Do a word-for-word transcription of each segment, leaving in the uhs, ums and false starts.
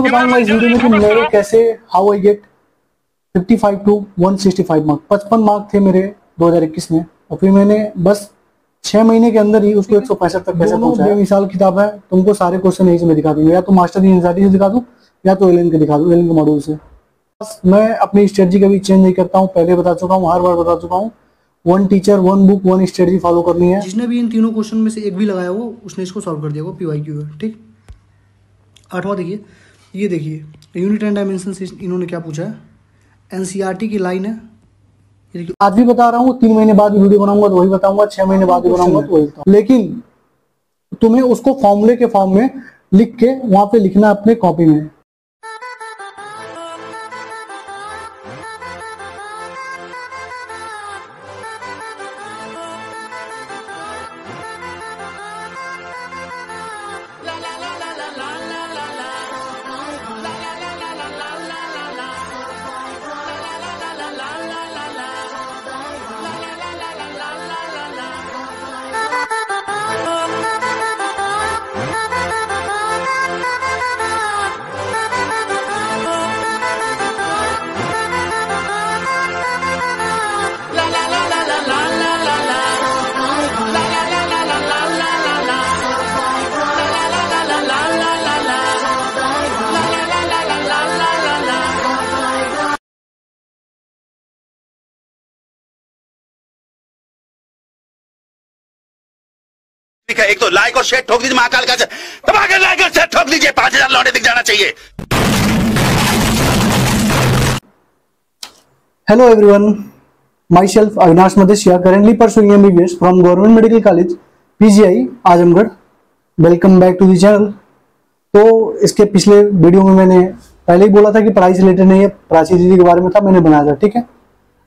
तो बताऊंगा इस वीडियो में कि मेरे कैसे हाउ आई गेट पचपन टू एक सौ पैंसठ मार्क। पचपन मार्क थे मेरे दो हज़ार इक्कीस में और फिर मैंने बस छह महीने के अंदर ही उसको एक सौ पैंसठ तक कैसे पहुंचाया। मिसाल किताब है, तुमको सारे क्वेश्चन यहीं से मैं दिखा दूंगा, या तो मास्टर एनसीईआरटी से दिखा दूं या तो एलन के दिखा दूं, एलन के मॉड्यूल से। बस मैं अपनी स्ट्रेटजी कभी चेंज नहीं करता हूँ, पहले बता चुका हूँ, हर बार बता चुका हूँ, one teacher one book one strategy follow करनी है। जिसने भी इन तीनों क्वेश्चन में से एक भी लगाया हो उसने इसको सॉल्व कर दिया होगा, पीवाईक्यू है। ठीक, आठवां देखिए, ये देखिए यूनिट एंड डायमेंशन से इन्होंने क्या पूछा है, एनसीईआरटी की लाइन है। आज भी बता रहा हूँ, तीन महीने बाद वीडियो बनाऊंगा तो वही बताऊंगा, छह महीने बाद बनाऊंगा तो वही बताऊंगा, लेकिन तुम्हें उसको फॉर्मूले के फॉर्म में लिख के वहां पे लिखना अपने कॉपी में। एक तो लाइक और शेयर ठोक दीजिए, महाकाल का तबाकर लाइक और शेयर ठोक दीजिए, पांच हजार लौटे दिख जाना चाहिए। Hello everyone, my self Avinash Madeshiya, currently pursuing MBBS from government medical college PGI Azamgarh. Welcome back to the channel. तो इसके पिछले वीडियो में मैंने पहले ही बोला था कि पढ़ाई से रिलेटेड नहीं है, प्राची दीदी के बारे में था, मैंने बनाया था। ठीक है,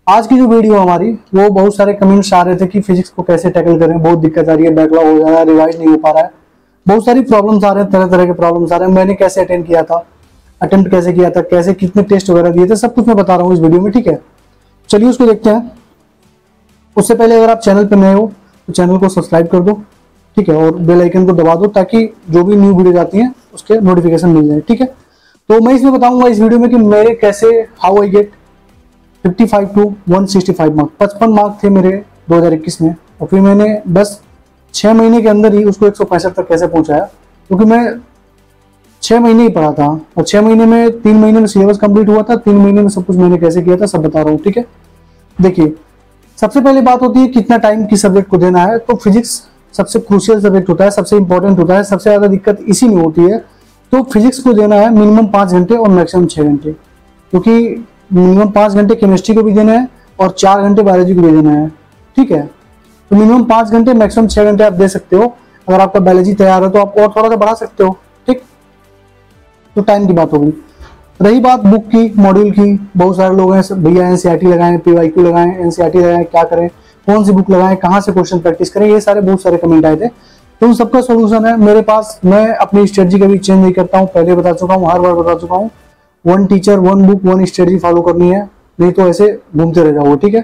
आज की जो वीडियो हमारी, वो बहुत सारे कमेंट्स आ रहे थे कि फिजिक्स को कैसे टैकल करें, बहुत दिक्कत आ रही है, बैकलॉग हो जा रहा है, रिवाइज नहीं हो पा रहा है, बहुत सारी प्रॉब्लम्स आ रहे हैं, तरह तरह के प्रॉब्लम्स आ रहे हैं। मैंने कैसे अटेंड किया था, अटेम्प्ट कैसे किया था, कैसे कितने टेस्ट वगैरह दिए थे, सब कुछ मैं बता रहा हूँ इस वीडियो में। ठीक है, चलिए उसको देखते हैं। उससे पहले अगर आप चैनल पर नए हो तो चैनल को सब्सक्राइब कर दो, ठीक है, और बेल आइकन को दबा दो ताकि जो भी न्यू वीडियो आती है उसके नोटिफिकेशन मिल जाए। ठीक है, तो मैं इसमें बताऊंगा इस वीडियो में कि मेरे कैसे हाउ आई गेट पचपन टू एक सौ पैंसठ मार्क। पचपन मार्क थे मेरे दो हज़ार इक्कीस में और फिर मैंने बस छः महीने के अंदर ही उसको एक सौ पैंसठ तक कैसे पहुंचाया, क्योंकि मैं छः महीने ही पढ़ा था और छः महीने में, तीन महीने में सिलेबस कंप्लीट हुआ था, तीन महीने में सब कुछ मैंने कैसे किया था सब बता रहा हूँ। ठीक है, देखिए सबसे पहले बात होती है कितना टाइम किस सब्जेक्ट को देना है। तो फिजिक्स सबसे क्रूशियल सब्जेक्ट होता है, सबसे इंपॉर्टेंट होता है, सबसे ज़्यादा दिक्कत इसी में होती है। तो फिजिक्स को देना है मिनिमम पाँच घंटे और मैक्सिमम छः घंटे, क्योंकि मिनिमम पाँच घंटे केमिस्ट्री को भी देना है और चार घंटे बायोलॉजी को भी देना है। ठीक है, तो मिनिमम पाँच घंटे मैक्सिमम छः घंटे आप दे सकते हो। अगर आपका बायोलॉजी तैयार है तो आप और थोड़ा सा बढ़ा सकते हो। ठीक, तो टाइम की बात होगी। रही बात बुक की, मॉड्यूल की, बहुत सारे लोग हैं भैया एनसीईआरटी लगाएं, पीवाईक्यू लगाएं, एनसीईआरटी लगाएं, क्या करें, कौन सी बुक लगाएं, कहाँ से क्वेश्चन प्रैक्टिस करें, ये सारे बहुत सारे कमेंट आए थे। तो उन सबका सोल्यूशन है मेरे पास। मैं अपनी स्ट्रेटजी कभी चेंज नहीं करता हूँ, पहले बता चुका हूँ, हर बार बता चुका हूँ, one teacher one book one strategy follow करनी है, नहीं तो ऐसे घूमते रह जाओ। ठीक है,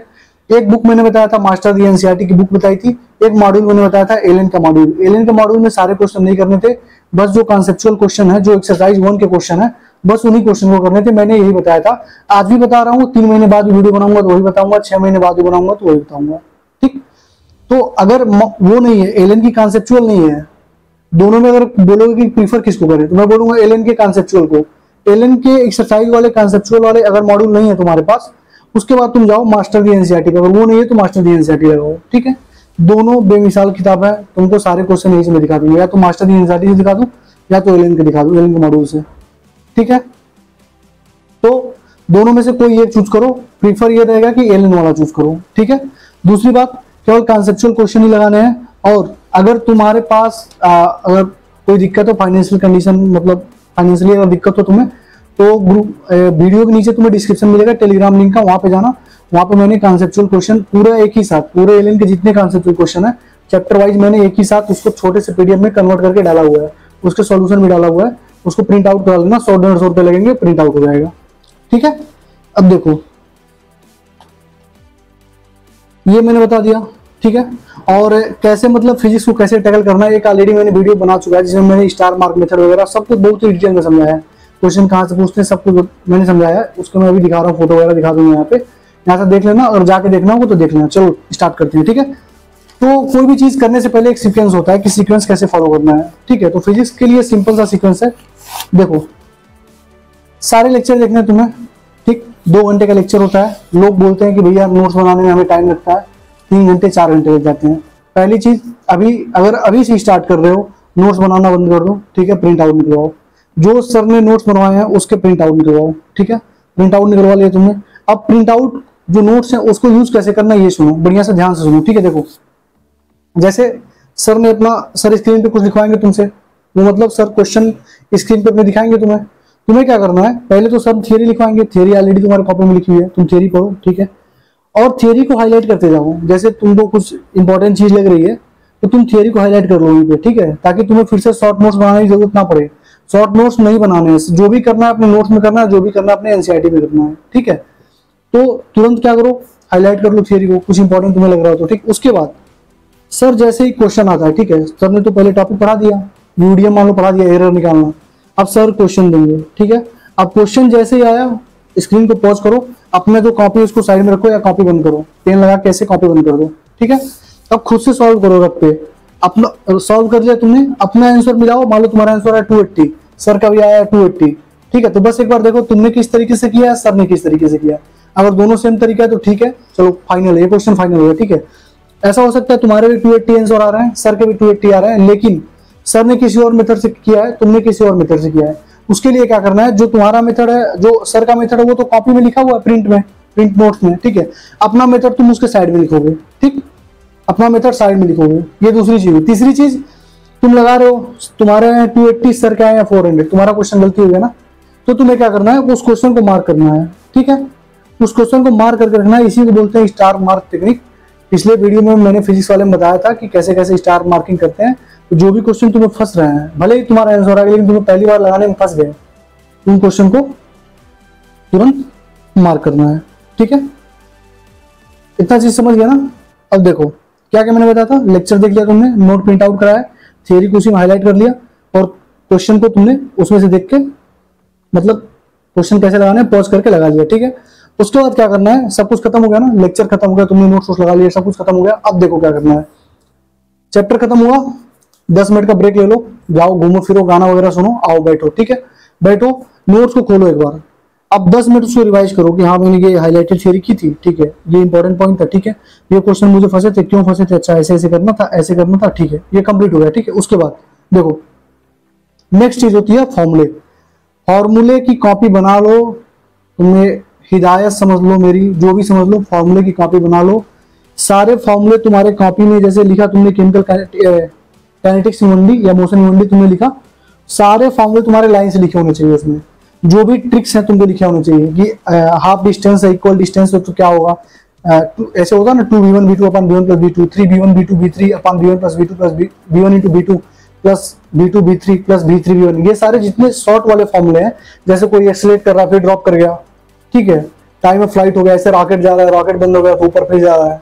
एक बुक मैंने बताया था, मास्टर एनसीईआरटी की बुक बताई थी, एक मॉड्यूल मैंने बताया था एलन का मॉड्यूल। एलन का मॉड्यूल में सारे क्वेश्चन नहीं करने थे, बस जो कॉन्सेप्चुअल क्वेश्चन है, जो एक्सरसाइज वन के क्वेश्चन है, बस उन्हीं क्वेश्चन को करने थे, मैंने यही बताया था। आज भी बता रहा हूँ, तीन महीने बाद वीडियो बनाऊंगा तो वही बताऊंगा, छह महीने बाद बनाऊंगा तो वही बताऊंगा। ठीक, तो अगर वो नहीं है, एलन की कॉन्सेप्चुअल नहीं है, दोनों में अगर बोलोगे कि प्रीफर किसको करें तो मैं बोलूंगा एलन के कॉन्सेप्चुअल को। एलन के एक्सरसाइज वाले, कॉन्सेप्चुअल वाले अगर मॉड्यूल नहीं है तुम्हारे पास, उसके बाद तुम जाओ मास्टर दी एनसीईआरटी पर, अगर वो नहीं है तो मास्टर दी एनसीईआरटी लगाओ। ठीक है, दोनों बेमिसाल किताब है, तुमको सारे क्वेश्चन यहीं से मैं दिखा दूंगा, या तो मास्टर दी एनसीईआरटी से दिखा दूं या तो एलन के दिखा दूं, एलन के मॉड्यूल से। ठीक है, तो दोनों में से कोई एक चूज करो, प्रीफर ये रहेगा कि एलन वाला चूज करो। ठीक है, दूसरी बात, केवल कॉन्सेप्चुअल क्वेश्चन ही लगाने हैं, और अगर तुम्हारे पास आ, अगर कोई दिक्कत हो, फाइनेंशियल कंडीशन, मतलब फाइनेंशियली अगर दिक्कत हो तुम्हें, तो ग्रुप वीडियो के नीचे तुम्हें डिस्क्रिप्शन मिलेगा टेलीग्राम लिंक का, वहां पे जाना, वहां पे मैंने कॉन्सेप्चुअल क्वेश्चन पूरा एक ही साथ, पूरे एलन के जितने कॉन्सेप्चुअल क्वेश्चन है चैप्टर वाइज, मैंने एक ही साथ उसको छोटे से पीडीएफ में कन्वर्ट करके डाला हुआ है, उसके सॉल्यूशन भी डाला हुआ है, उसको प्रिंट आउट करा लेना, सौ डेढ़ सौ रुपये लगेंगे, प्रिंट आउट हो जाएगा। ठीक है, अब देखो ये मैंने बता दिया। ठीक है, और कैसे, मतलब फिजिक्स को कैसे टैकल करना है, एक ऑलरेडी मैंने वीडियो बना चुका है जिसमें मैंने स्टार मार्क मेथड वगैरह सब कुछ बहुत ही डिटेल में समझाया है। क्वेश्चन कहाँ से पूछते हैं सब कुछ मैंने समझाया, उसको मैं अभी दिखा रहा हूँ, फोटो वगैरह दिखा दूंगा यहाँ पे, यहाँ से देख लेना और जाके देखना होगा तो देख लेना। चलो स्टार्ट करते हैं, ठीक है। तो कोई भी चीज करने से पहले एक सीक्वेंस होता है कि सीक्वेंस कैसे फॉलो करना है, ठीक है। तो फिजिक्स के लिए सिंपल सा सीक्वेंस है, देखो सारे लेक्चर देखने तुम्हें, ठीक। दो घंटे का लेक्चर होता है, लोग बोलते हैं कि भैया नोट्स बनाने में हमें टाइम लगता है, तीन घंटे चार घंटे लग जाते हैं। पहली चीज अभी अगर अभी से स्टार्ट कर रहे हो नोट्स बनाना बंद कर दो, ठीक है। प्रिंट आउट निकलवाओ, जो सर ने नोट्स बनवाए हैं उसके प्रिंट आउट निकलवाओ, ठीक है। प्रिंट आउट निकलवा लिया तुमने, अब प्रिंट आउट जो नोट्स हैं उसको यूज कैसे करना ये सुनो, बढ़िया से ध्यान से सुनो, ठीक है। देखो जैसे सर ने अपना, सर स्क्रीन पे कुछ दिखाएंगे तुमसे, वो मतलब सर क्वेश्चन स्क्रीन पे अपने दिखाएंगे तुम्हें, तुम्हें क्या करना है, पहले तो सर थियरी लिखवाएंगे, थियरी ऑलरेडी तुम्हारे कॉपी में लिखी हुई है, तुम थियरी पढ़ो, ठीक है। और थियरी को हाईलाइट करते जाओ, जैसे तुमको कुछ इंपॉर्टेंट चीज लग रही है तो तुम थियरी को हाईलाइट कर लो, ठीक है, ताकि तुम्हें फिर से शॉर्ट नोट्स बनाने की जरूरत ना पड़े। शॉर्ट नोट्स नहीं बनाने, जो भी करना है अपने नोट्स में करना है, जो भी करना है अपने एनसीईआरटी में करना है, ठीक है। तो तुरंत क्या करो, हाईलाइट कर लो थियरी को, कुछ इंपॉर्टेंट तुम्हें लग रहा हो तो, ठीक। उसके बाद सर जैसे ही क्वेश्चन आता है, ठीक है, सर ने तो पहले टॉपिक पढ़ा दिया, यूडीएम मान लो पढ़ा दिया, एरर निकालना, अब सर क्वेश्चन देंगे, ठीक है। अब क्वेश्चन जैसे ही आया स्क्रीन को पॉज करो, अपने जो कॉपी उसको साइड में रखो या कॉपी बंद करो, पेन लगा कैसे कॉपी बंद कर दो, ठीक है। अब खुद से सॉल्व करो रब पे, अपना सॉल्व कर लिया तुमने, अपना आंसर मिलाओ, मान लो तुम्हारा आंसर है टू एट्टी, सर का भी आया टू एट्टी, ठीक है। तो बस एक बार देखो तुमने किस तरीके से किया, सर ने किस तरीके से किया, अगर दोनों सेम तरीका है तो ठीक है, चलो फाइनल है, ये क्वेश्चन फाइनल होगा, ठीक है। ऐसा हो सकता है तुम्हारे भी टू एट्टी आंसर आ रहे हैं, सर के भी टू एट्टी आ रहे हैं, लेकिन सर ने किसी और मेथड से किया है, तुमने किसी और मेथड से किया है। उसके लिए क्या करना है, जो तुम्हारा मेथड है, जो सर का मेथड है वो तो कॉपी में लिखा हुआ है, प्रिंट में, प्रिंट नोट्स में, ठीक है। अपना मेथड तुम उसके साइड में लिखोगे, ठीक, अपना मेथड साइड में लिखोगे, ये दूसरी चीज है। तीसरी चीज तुम लगा रहे हो, तुम्हारे टू एट्टी, सर क्या है फोर हंड्रेड, तुम्हारा क्वेश्चन गलती हो गया ना, तो तुम्हें क्या करना है, उस क्वेश्चन को मार्क करना है, ठीक है, उस क्वेश्चन को मार्क करके रखना है, इसी को बोलते हैं स्टार मार्क टेक्निक। पिछले वीडियो में मैंने फिजिक्स वाले में बताया था कि कैसे कैसे स्टार मार्किंग करते हैं, तो जो भी क्वेश्चन तुम्हें फंस रहे हैं, भले ही तुम्हारा आंसर आ गया लेकिन तुम्हें पहली बार लगाने में फंस गए, उन क्वेश्चन को तुरंत मार्क करना है, ठीक है। इतना चीज समझ गया ना। अब देखो क्या क्या मैंने बताया था, लेक्चर देख लिया तुमने, नोट प्रिंट आउट कराया, थ्योरी को उसी में हाईलाइट कर लिया, और क्वेश्चन को तुमने उसमें से देख के, मतलब क्वेश्चन कैसे लगाना है पॉज करके लगा लिया, ठीक है। उसके बाद क्या करना है, सब कुछ खत्म हो गया ना, लेक्चर खत्म हो गया, तुमने नोट्स वोट्स लगा लिया, सब कुछ खत्म हो गया। अब देखो क्या करना है, चैप्टर खत्म हुआ, दस मिनट का ब्रेक ले लो, जाओ घूमो फिरो, गाना वगैरह सुनो, आओ बैठो, ठीक है, बैठो, नोट्स को खोलो एक बार, अब दस मिनट उसको रिवाइज करो कि हाँ मैंने ये हाईलाइटेड थ्योरी की थी, ठीक है, ये इंपॉर्टेंट पॉइंट था, ठीक है, ये क्वेश्चन मुझे फंसे थे, क्यों फंसे थे, अच्छा ऐसे ऐसे करना था, ऐसे करना था, ठीक है, ये कंप्लीट हो गया, ठीक है। उसके बाद देखो नेक्स्ट चीज होती है फॉर्मूले, फॉर्मूले की कॉपी बना लो, तुम्हें हिदायत समझ लो मेरी, जो भी समझ लो, फॉर्मूले की कॉपी बना लो, सारे फॉर्मूले तुम्हारे कॉपी में, जैसे लिखा तुमने केमिकल काइनेटिक्स यूनिट या मोशन यूनिट तुमने लिखा, सारे फॉर्मूले तुम्हारे लाइन से लिखे होने चाहिए, उसमें जो भी ट्रिक्स हैं तुमको लिखे होने चाहिए कि हाफ डिस्टेंस है इक्वल डिस्टेंस है तो क्या होगा, आ, ऐसे होगा ना, two B one B two upon B one plus B two, three B one B two B three upon B one plus B two plus B one into B two plus B two B three plus B three B one, ये सारे जितने short वाले फॉर्मूले हैं, जैसे कोई एक्सलेट कर रहा है फिर ड्रॉप कर गया, ठीक है, टाइम ऑफ फ्लाइट हो गया, ऐसे रॉकेट जा रहा है, रॉकेट बंद हो गया तो ऊपर फिर जा रहा है,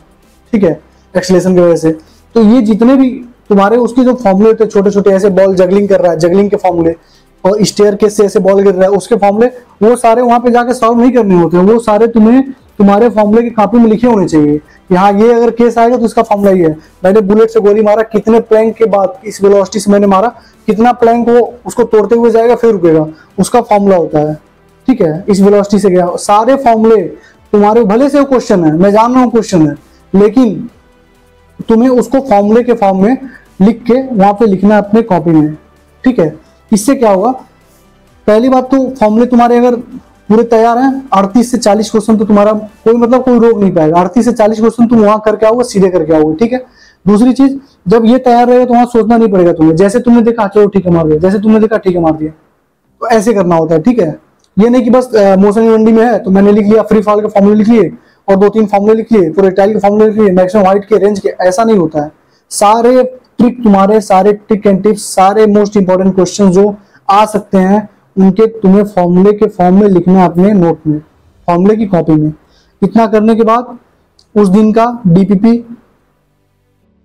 ठीक है, एक्सलेशन की वजह से, तो ये जितने भी तुम्हारे उसके जो फॉर्मूले होते हैं छोटे छोटे, ऐसे बॉल जगलिंग कर रहा है, जगलिंग के फॉर्मूले, और स्टेयर केस से ऐसे बॉल गिर रहा है उसके फॉर्मूले, वो सारे वहां पे जाके सॉल्व नहीं करने होते हैं, वो सारे तुम्हें तुम्हारे फॉर्मूले की कॉपी में लिखे होने चाहिए कि हाँ ये अगर केस आएगा तो इसका फॉर्मूला ये है, मैंने बुलेट से गोली मारा, कितने प्लैंक के बाद इस वेलोसिटी से मैंने मारा, कितना प्लैंक वो उसको तोड़ते हुए जाएगा फिर रुकेगा, उसका फॉर्मूला होता है, ठीक है, इस वेलोसिटी से गया। सारे फॉर्मूले तुम्हारे, भले से वो क्वेश्चन है, मैं जान रहा हूँ क्वेश्चन है, लेकिन तुम्हें उसको फॉर्मूले के फॉर्म में लिख के वहां पे लिखना है अपने कॉपी में, ठीक है। इससे क्या होगा, पहली बात तो फॉर्मूले तुम्हारे अगर पूरे तैयार हैं, अड़तीस से चालीस क्वेश्चन तो तुम्हारा कोई मतलब कोई रोक नहीं पाएगा, अड़तीस से चालीस क्वेश्चन तुम वहां करके आओगे, सीधे करके आओगे, ठीक है। दूसरी चीज, जब ये तैयार रहेगा तो वहां सोचना नहीं पड़ेगा तुम्हें, जैसे तुमने देखा चलो ठीक है मार दिया, जैसे तुमने देखा ठीक है मार दिया, तो ऐसे करना होता है, ठीक है। ये नहीं कि बस मोशन यूनिट में है तो मैंने लिख लिया फ्री फॉल के फॉर्मूले लिख लिए और दो तीन फॉर्मूले लिख लिए, प्रोजेक्टाइल के फॉर्मूले लिख लिए, मैक्सिमम हाइट के, रेंज के, ऐसा नहीं होता है। सारे ट्रिक तुम्हारे, सारे ट्रिक एंड टिप्स, सारे मोस्ट इंपॉर्टेंट क्वेश्चन जो आ सकते हैं उनके तुम्हें फॉर्मूले के फॉर्म में लिखना है अपने नोट में, फॉर्मूले की कॉपी में। इतना करने के बाद उस दिन का डीपीपी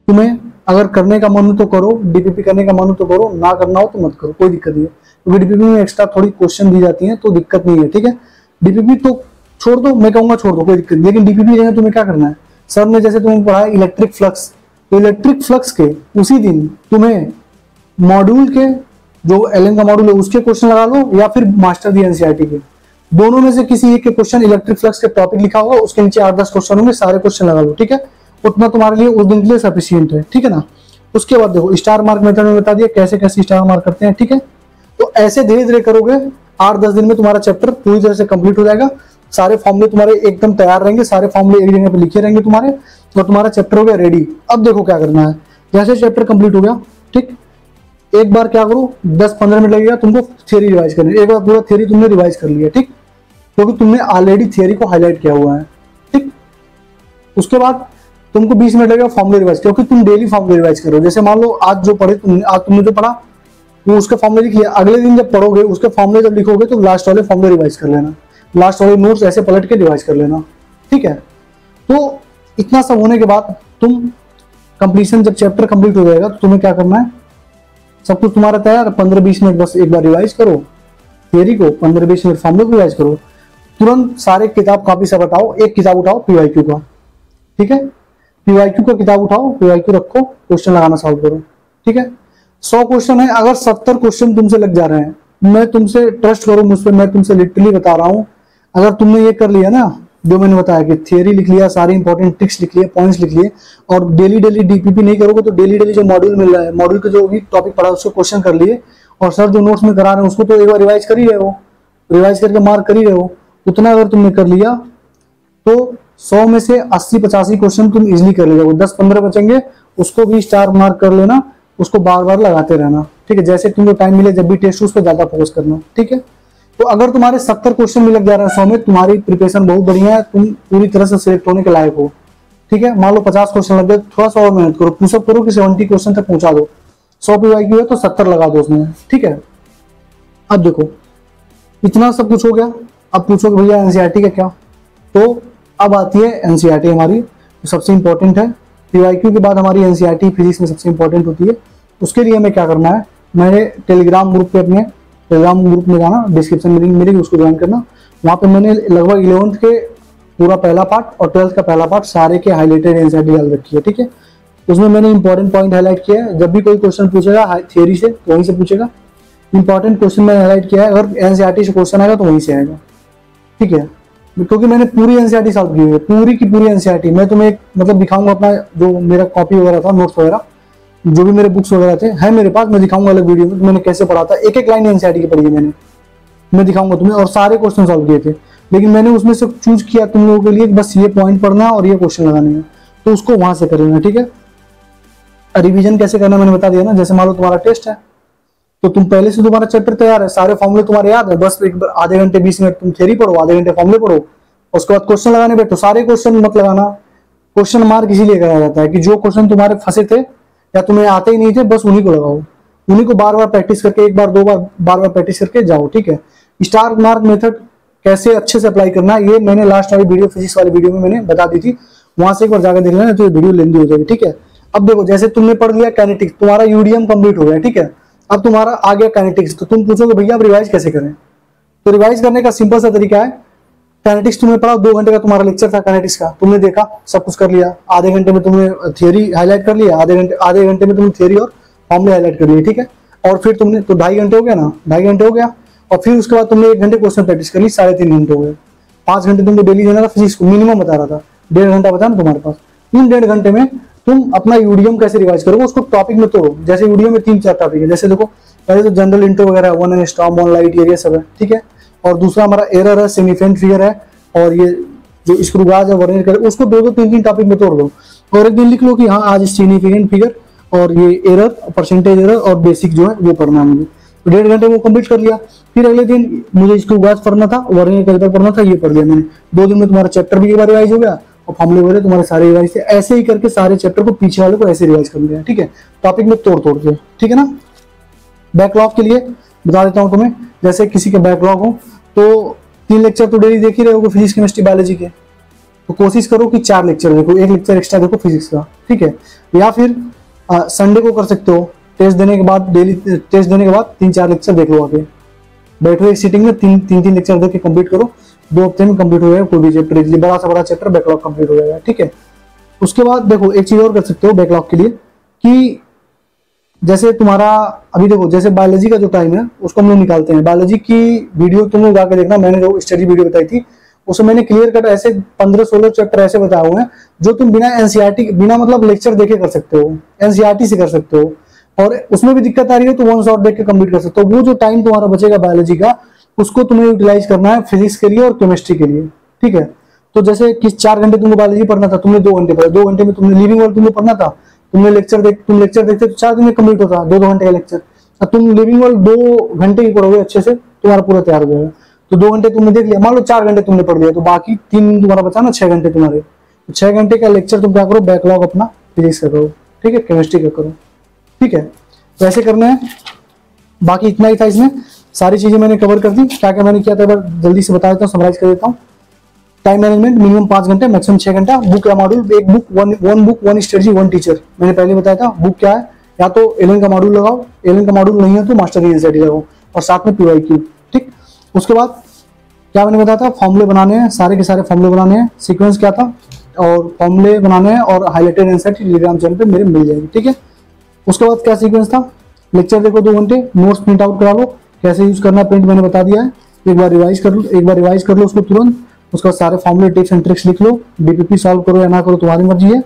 तुम्हें अगर करने का मन हो तो करो, डीपीपी करने का मन हो तो करो, ना करना हो तो मत करो, कोई दिक्कत नहीं है। क्योंकि डीपीपी में एक्स्ट्रा थोड़ी क्वेश्चन दी जाती है तो दिक्कत नहीं है, ठीक है। डीपीपी तो छोड़ दो, मैं कहूंगा छोड़ दो, कोई दिक्कत नहीं, लेकिन डीपीपी लेना तुम्हें क्या करना है, सर ने जैसे तुम्हें पढ़ा इलेक्ट्रिक फ्लक्स, तो इलेक्ट्रिक फ्लक्स के उसी दिन तुम्हें मॉड्यूल के जो एलएन का मॉड्यूल है उसके क्वेश्चन लगा लो या फिर मास्टर दी एनसीईआरटी के, दोनों में से किसी एक के क्वेश्चन इलेक्ट्रिक फ्लक्स के टॉपिक लिखा होगा, उसके नीचे आठ दस क्वेश्चन होंगे, सारे क्वेश्चन लगा लो, ठीक है। उतना तुम्हारे लिए उस दिन के लिए सफिशियंट है, ठीक है ना। उसके बाद देखो स्टार मार्क मेथड में बता दिया कैसे कैसे स्टार मार्क करते हैं, ठीक है। तो ऐसे धीरे धीरे करोगे, आठ दस दिन में तुम्हारा चैप्टर पूरी तरह से कंप्लीट हो जाएगा, सारे फॉर्मूले तुम्हारे एकदम तैयार रहेंगे, सारे फॉर्मूले एक जगह पे लिखे रहेंगे तुम्हारे, और तुम्हारा चैप्टर हो गया रेडी। अब देखो क्या करना है, जैसे चैप्टर कंप्लीट हो गया, ठीक, एक बार क्या करो, दस पंद्रह मिनट लगेगा तुमको थ्योरी रिवाइज करने, एक बार पूरा थ्योरी तुमने रिवाइज कर लिया, ठीक, क्योंकि तुमने ऑलरेडी थ्योरी को हाईलाइट किया हुआ है, ठीक। उसके बाद तुमको बीस मिनट लगेगा फॉर्मूले रिवाइज, क्योंकि तुम डेली फॉर्मूले रिवाइज करो, जैसे मान लो आज जो पढ़े तुमने, आज तुमने जो पढ़ा वो उसके फॉर्मूले लिख लिया, अगले दिन जब पढ़ोगे उसके फॉर्मूले जब लिखोगे तो लास्ट वाले फॉर्मूले रिवाइज कर लेना, लास्ट वाले नोट्स ऐसे पलट के रिवाइज कर लेना, ठीक है। तो इतना सब होने के बाद तुम कंप्लीशन, जब चैप्टर कंप्लीट हो जाएगा तो तुम्हें क्या करना है, सब कुछ तुम्हारा तैयार, पंद्रह बीस मिनट बस एक बार रिवाइज करो थ्योरी को, पंद्रह बीस मिनट फॉर्मूले को रिवाइज करो, तुरंत सारे किताब कॉपी सब हटाओ, एक किताब उठाओ पीवाईक्यू का, ठीक है, पीवाईक्यू का किताब उठाओ, पीवाईक्यू रखो, क्वेश्चन लगाना सॉल्व करो, ठीक है। सौ क्वेश्चन है, अगर सत्तर क्वेश्चन तुमसे लग जा रहे हैं, मैं तुमसे ट्रस्ट करूँ, मुझ पर मैं तुमसे लिटरली बता रहा हूँ, अगर तुमने ये कर लिया ना जो मैंने बताया कि थ्योरी लिख लिया, सारे इंपॉर्टेंट ट्रिक्स लिख लिए, पॉइंट्स लिख लिए, और डेली डेली डीपीपी नहीं करोगे तो डेली डेली जो मॉड्यूल मिल रहा है, मॉड्यूल के जो भी टॉपिक पढ़ा उसको क्वेश्चन कर लिए, और सर जो नोट्स में करा रहे हैं उसको तो एक बार रिवाइज कर ही रहे हो, रिवाइज करके मार्क कर ही रहे हो, उतना अगर तुमने कर लिया तो सौ में से अस्सी पचासी क्वेश्चन तुम इजिली कर ले जाओगे, दस पंद्रह बचेंगे उसको भी स्टार मार्क कर लेना, उसको बार बार लगाते रहना, ठीक है। जैसे तुमको टाइम मिले जब भी टेस्ट उस पर ज्यादा फोकस करना, ठीक है। तो अगर तुम्हारे सत्तर क्वेश्चन भी लग जा रहे हैं सौ में, तुम्हारी प्रिपरेशन बहुत बढ़िया है, तुम पूरी तरह से सिलेक्ट होने के लायक हो, ठीक है। मान लो पचास क्वेश्चन लग गए, थोड़ा सा और मेहनत करो, पुशअप करो कि सत्तर क्वेश्चन तक पहुंचा दो, सौ पीवाईक्यू है तो सत्तर लगा दो उसमें, ठीक है। अब देखो इतना सब कुछ हो गया, अब पूछोगे भैया एनसीईआरटी का क्या, तो अब आती है एनसीईआरटी हमारी, तो सबसे इंपॉर्टेंट है पीवाईक्यू के बाद हमारी एनसीईआरटी फिजिक्स में सबसे इंपॉर्टेंट होती है। उसके लिए हमें क्या करना है, मैंने टेलीग्राम ग्रुप पे अपने टेलीग्राम ग्रुप में जाना, डिस्क्रिप्शन में लिंक मिलेगी, उसको ज्वाइन करना। वहाँ पे मैंने लगभग इलेवंथ के पूरा पहला पार्ट और ट्वेल्थ का पहला पार्ट सारे के हाईलाइटेड एनसीईआरटी डाल रखी है, ठीक है। उसमें मैंने इंपॉर्टेंट पॉइंट हाईलाइट किया है, जब भी कोई क्वेश्चन पूछेगा थ्योरी से तो वहीं से पूछेगा, इंपॉर्टेंट क्वेश्चन मैंने हाईलाइट किया है, अगर एनसीईआरटी से क्वेश्चन आएगा तो वहीं से आएगा, ठीक है, क्योंकि मैंने पूरी एनसीईआरटी सॉल्व की हुई है, पूरी की पूरी एनसीईआरटी। मैं तुम्हें एक मतलब दिखाऊंगा अपना जो मेरा कॉपी वगैरह था, नोट्स वगैरह जो भी मेरे बुक्स वगैरह थे है मेरे पास, मैं दिखाऊंगा अलग वीडियो में मैंने कैसे पढ़ा था, एक एक लाइन एनसीईआरटी की पढ़ी है मैंने, मैं दिखाऊंगा तुम्हें, और सारे क्वेश्चन सॉल्व किए थे। लेकिन मैंने उसमें से चूज किया तुम लोगों के लिए बस ये पॉइंट पढ़ना और ये क्वेश्चन लगाने हैं, तो उसको वहां से करेंगे, ठीक है। रिविजन कैसे करना मैंने बता दिया ना, जैसे मान लो तुम्हारा टेस्ट है तो तुम पहले से तुम्हारा चैप्टर तैयार है, सारे फॉर्मूले तुम्हारे याद है, बस एक बार आधे घंटे बीस मिनट तुम थ्योरी पढ़ो, आधे घंटे फॉर्मूले पढ़ो, उसके बाद क्वेश्चन लगाने बैठो। सारे क्वेश्चन मत लगाना, क्वेश्चन मार्क इसीलिए कराया जाता है कि जो क्वेश्चन तुम्हारे फंसे थे या तुम्हें आते ही नहीं थे बस उन्हीं को लगाओ, उन्हीं को बार बार प्रैक्टिस करके, एक बार दो बार बार बार प्रैक्टिस करके जाओ, ठीक है। स्टार मार्क मेथड कैसे अच्छे से अप्लाई करना है ये मैंने लास्ट वाली वीडियो, फिजिक्स वाली वीडियो में मैंने बता दी थी, वहां से एक बार जाकर देख लेना, तो ये वीडियो लेंदी हो जाएगी, ठीक है। अब देखो जैसे तुमने पढ़ लिया काइनेटिक्स, तुम्हारा यूडीएम कंप्लीट हो गया, ठीक है। अब तुम्हारा आ गया काइनेटिक्स, तो तुम पूछोगे भैया अब रिवाइज कैसे करें, तो रिवाइज करने का सिंपल सा तरीका है, काइनेटिक्स तुमने पढ़ा, दो घंटे का तुम्हारा लेक्चर था काइनेटिक्स का, तुमने देखा सब कुछ कर लिया, आधे घंटे में तुमने थ्योरी हाईलाइट कर लिया, आधे घंटे आधे घंटे में तुमने थ्योरी और फॉर्मूले हाईलाइट कर लिए, ठीक है। और फिर तुमने तो ढाई घंटे हो गया ना, ढाई घंटे हो गया, और फिर उसके बाद तुमने एक घंटे क्वेश्चन प्रैक्टिस कर ली, साढ़े तीन घंटे हो गए, पाँच घंटे तुमको डेली देना था फिजिक्स को, मिनिमम बता रहा था डेढ़ घंटा बता ना तुम्हारे पास, इन डेढ़ घंटे में तुम अपना यूडीएम कैसे रिवाइज करोगे, उसको टॉपिक में तोड़ो। जैसे यूडीएम में तीन चार टॉपिक है, जैसे देखो पहले तो जनरल इंट्रो वगैरह, one and storm, one light area सब है, ठीक है। और दूसरा हमारा एरर है, सिग्निफिकेंट फिगर है, और ये जो स्क्रू गाज है वर्नियर कर, उसको दो दो तीन तीन टॉपिक में तोड़ दो, और एक दिन लिख लो कि हाँ आज सिग्निफिकेंट फिगर और ये एरर, परसेंटेज एरर और बेसिक जो है वो पढ़ना है मुझे, तो डेढ़ घंटे वो कंप्लीट कर लिया। फिर अगले दिन मुझे स्क्रू गाज पढ़ना था, वर्नियर कैलिपर पढ़ना था, ये पढ़ लिया मैंने, दो दिन में तुम्हारा चैप्टर भी एक बार रिवाइज हो गया और फॉर्मूले वगैरह तुम्हारे सारे रिवाइज थे। ऐसे ही करके सारे चैप्टर को पीछे वाले को ऐसे रिवाइज कर लिया, ठीक है, टॉपिक में तोड़ तोड़ के, ठीक है ना। बैकलॉग के लिए बता देता हूँ तुम्हें, जैसे किसी के बैकलॉग हो तो तीन लेक्चर तो डेली देख ही रहे हो फिजिक्स, केमिस्ट्री, बायोलॉजी के, तो कोशिश करो कि चार लेक्चर देखो, एक लेक्चर एक्स्ट्रा देखो फिजिक्स का, ठीक है। या फिर संडे को कर सकते हो, टेस्ट देने के बाद, डेली टेस्ट देने के बाद तीन चार लेक्चर देख लो आगे, बैठो एक सीटिंग में, तीन तीन तीन लेक्चर देके कंप्लीट करो, दो हफ्ते में कंप्लीट हो जाएगा कोई भी चैप्टर इजिली, बड़ा सा बड़ा चैप्टर बैकलॉग कंप्लीट हो जाएगा। ठीक है, उसके बाद देखो एक चीज और कर सकते हो बैकलॉग के लिए कि जैसे तुम्हारा अभी देखो जैसे बायोलॉजी का जो टाइम है उसको हम लोग निकालते हैं, बायोलॉजी की वीडियो तुम लोग जाकर देखना, मैंने जो स्टडी वीडियो बताई थी उसमें मैंने क्लियर कट ऐसे पंद्रह सोलह चैप्टर ऐसे बताए हुए हैं जो तुम बिना एनसीईआरटी बिना मतलब लेक्चर देके कर सकते हो, एनसीईआरटी से कर सकते हो, और उसमें भी दिक्कत आ रही है तो वन शॉट देख के कंप्लीट कर सकते हो। वो जो टाइम तुम्हारा बचेगा बायोलॉजी का उसको तुम्हें यूटिलाइज करना है फिजिक्स के लिए और केमिस्ट्री के लिए। ठीक है, तो जैसे किस चार घंटे तुमको बायोलॉजी पढ़ना था, तुमने दो घंटे पढ़ा, दो घंटे में तुमने लिविंग वर्ल्ड तुम्हें पढ़ना था, तुमने लेक्चर देख तुम लेक्चर देखते तो चार दिन में कंप्लीट होता, दो दो घंटे का लेक्चर, और तुम लिविंग वर्ल्ड दो घंटे ही पढ़ोगे अच्छे से तुम्हारा पूरा तैयार हो जाएगा। तो दो घंटे तुमने देख लिया, मान लो चार घंटे तुमने पढ़ लिया, तो बाकी तीन तुम्हारा बचा ना छह घंटे तुम्हारे, तो छह घंटे का लेक्चर तुम क्या करो बैकलॉग अपना फिजिक्स का करो, ठीक है, केमिस्ट्री का करो। ठीक है, तो ऐसे करना है। बाकी इतना ही था, इसमें सारी चीजें मैंने कवर कर दी, क्या क्या मैंने किया था जल्दी से बता देता हूँ, समराइज कर देता हूँ। टाइम मैनेजमेंट मिनिमम पाँच घंटे मैक्सिमम छः घंटा, बुक या मॉड्यूल, एक book one one book one strategy one teacher, मैंने पहले बताया था। बुक क्या है, या तो एलन का मॉड्यूल लगाओ, एलन का मॉड्यूल नहीं है तो मास्टर एनसीईआरटी लगाओ, और साथ में पीवाईक्यू। ठीक, उसके बाद क्या मैंने बताया था, फॉर्मूले बनाने हैं, सारे के सारे फॉर्मूले बनाने हैं, सीक्वेंस क्या था और फॉर्मूले बनाने हैं, और हाईलाइटेड एनसीईआरटी टेलीग्राम चैनल पर मेरे मिल जाएगी। ठीक है, उसके बाद क्या सीक्वेंस था, लेक्चर देखो दो घंटे, नोट्स प्रिंट आउट करा लो, कैसे यूज करना प्रिंट मैंने बता दिया है, एक बार रिवाइज कर लो एक बार रिवाइज कर लो उसको तुरंत, उसका सारे फॉर्मूले टिप्स एंड ट्रिक्स लिख लो, डीपीपी सॉल्व करो या ना करो तुम्हारी मर्जी है।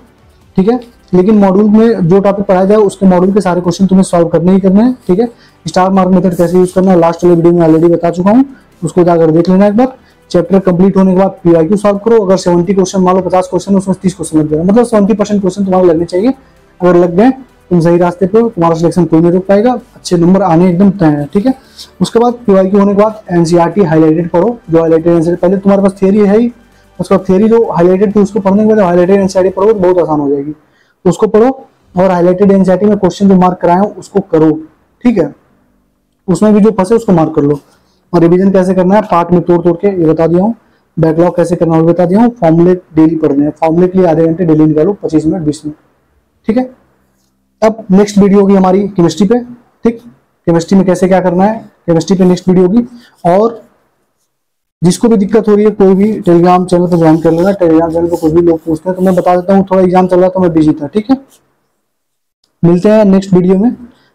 ठीक है, लेकिन मॉड्यूल में जो टॉपिक पढ़ाया जाए उसके मॉड्यूल के सारे क्वेश्चन तुम्हें सॉल्व करने ही करने हैं। ठीक है, स्टार मार्क मेथड कैसे यूज करना है लास्ट वाले वीडियो में ऑलरेडी बता चुका हूँ, उसको जाकर देख लेना एक बार। चैप्टर कंप्लीट होने के बाद पीवाईक्यू सॉल्व करो, अगर सेवेंटी क्वेश्चन मान लो पचास क्वेश्चन उसमें तीस क्वेश्चन लग जाए, मतलब सेवेंटी परसेंट क्वेश्चन तुम्हारे लगने चाहिए, अगर लग गए तुम सही रास्ते पे, तुम्हारा सिलेक्शन कोई नहीं रोक पाएगा, अच्छे नंबर आने एकदम तय है। ठीक है, उसके बाद पीवाईक्यू होने के बाद एनसीईआरटी हाईलाइटेड पढ़ो, जो हाईलाइटेड एनसीईआरटी पहले तुम्हारे पास थियरी है ही, उसके बाद थियरी जो हाईलाइटेड थी उसको पढ़ने के बाद हाईलाइटेड एनसीईआरटी पढ़ो तो बहुत आसान हो जाएगी, तो उसको पढ़ो, और हाईलाइटेड एनसीईआरटी में क्वेश्चन जो मार्क कराए उसको करो। ठीक है, उसमें भी जो फंसे उसको मार्क कर लो, और रिविजन कैसे करना है पार्ट में तोड़ तोड़ के ये बता दिया हूँ, बैकलॉग कैसे करना है बता दिया हूँ, फॉर्मूले डेली पढ़ने हैं, फॉर्मूले के लिए आधे घंटे डेली निकालो, पच्चीस मिनट बीस मिनट। ठीक है, अब नेक्स्ट वीडियो होगी हमारी केमिस्ट्री पे। ठीक, केमिस्ट्री में कैसे क्या करना है केमिस्ट्री पे नेक्स्ट वीडियो होगी, और जिसको भी दिक्कत हो रही है कोई भी टेलीग्राम चैनल पर ज्वाइन कर लेना, टेलीग्राम चैनल पर कोई भी लोग पूछते हैं तो मैं बता देता हूँ, थोड़ा एग्जाम चल रहा तो मैं बिजी था। ठीक है, मिलते हैं नेक्स्ट वीडियो में,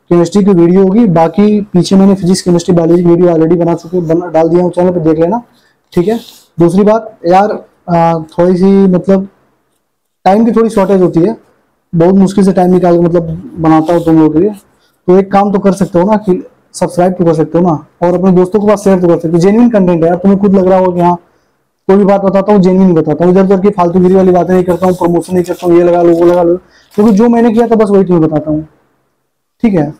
केमिस्ट्री की वीडियो होगी, बाकी पीछे मैंने physics chemistry biology video already बना चुके डाल दिया हूँ, चैनल पर देख लेना। ठीक है, दूसरी बात यार थोड़ी सी मतलब टाइम की थोड़ी शॉर्टेज होती है, बहुत मुश्किल से टाइम निकाल के मतलब बनाता हूँ तुम लोगों के लिए, तो एक काम तो कर सकते हो ना कि सब्सक्राइब तो कर सकते हो ना, और अपने दोस्तों के पास शेयर तो कर सकते हो, जेन्युइन कंटेंट है यार, तुम्हें खुद लग रहा हो कि हाँ कोई भी बात बताता हूँ जेन्युइन बताता हूँ, इधर उधर की फालतूगिरी वाली बातें नहीं करता हूँ, प्रमोशन नहीं करता हूँ, ये लगा लो वो लगा लो, क्योंकि जो मैंने किया था बस वही तुम्हें बताता हूँ। ठीक है,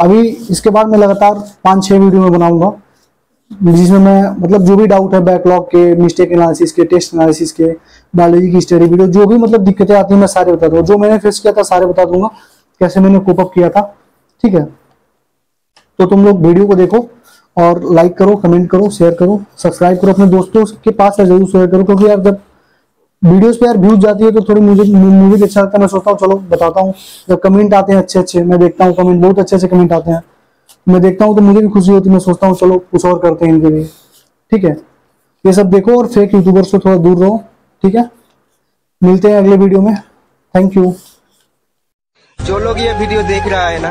अभी इसके बाद मैं लगातार पाँच छः वीडियो में बनाऊँगा, जिसमें मैं मतलब जो भी डाउट है बैकलॉग के, मिस्टेक एनालिसिस के, टेस्ट एनालिसिस के, बायोलॉजी की स्टडी वीडियो, जो भी मतलब दिक्कतें आती हैं मैं सारे बता दूंगा, जो मैंने फेस किया था सारे बता दूंगा, कैसे मैंने कोप अप किया था। ठीक है, तो तुम लोग वीडियो को देखो और लाइक करो, कमेंट करो, शेयर करो, सब्सक्राइब करो, अपने दोस्तों के पास जरूर शेयर करो, क्योंकि यार जब वीडियोस पे यार व्यूज जाती है तो थोड़ी मुझे मुझे भी अच्छा लगता है, मैं सोचता हूँ चलो बताता हूँ, जब कमेंट आते हैं अच्छे अच्छे मैं देखता हूँ, कमेंट बहुत अच्छे अच्छे कमेंट आते हैं मैं देखता हूँ तो मुझे भी खुशी होती है, मैं सोचता हूँ चलो कुछ और करते हैं इनके लिए। ठीक है, ये सब देखो और फेक यूट्यूबर्स से थोड़ा दूर रहो। ठीक है, मिलते हैं अगले वीडियो में, थैंक यू। जो लोग ये वीडियो देख रहा है ना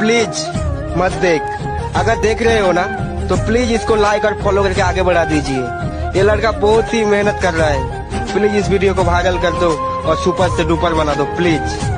प्लीज मत देख, अगर देख रहे हो ना तो प्लीज इसको लाइक और फॉलो करके आगे बढ़ा दीजिए, ये लड़का बहुत ही मेहनत कर रहा है, प्लीज इस वीडियो को वायरल कर दो और सुपर से डुपर बना दो प्लीज।